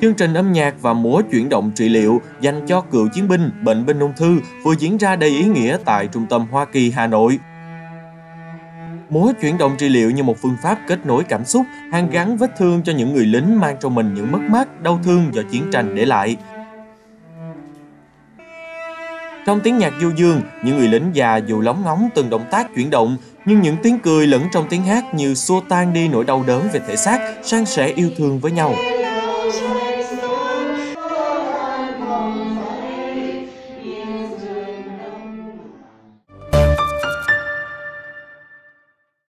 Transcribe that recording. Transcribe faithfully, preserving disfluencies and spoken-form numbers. Chương trình âm nhạc và múa chuyển động trị liệu dành cho cựu chiến binh, bệnh binh ung thư vừa diễn ra đầy ý nghĩa tại Trung tâm Hoa Kỳ, Hà Nội. Múa chuyển động trị liệu như một phương pháp kết nối cảm xúc, hàn gắn vết thương cho những người lính mang trong mình những mất mát, đau thương do chiến tranh để lại. Trong tiếng nhạc du dương, những người lính già dù lóng ngóng từng động tác chuyển động, nhưng những tiếng cười lẫn trong tiếng hát như xua tan đi nỗi đau đớn về thể xác, san sẻ yêu thương với nhau.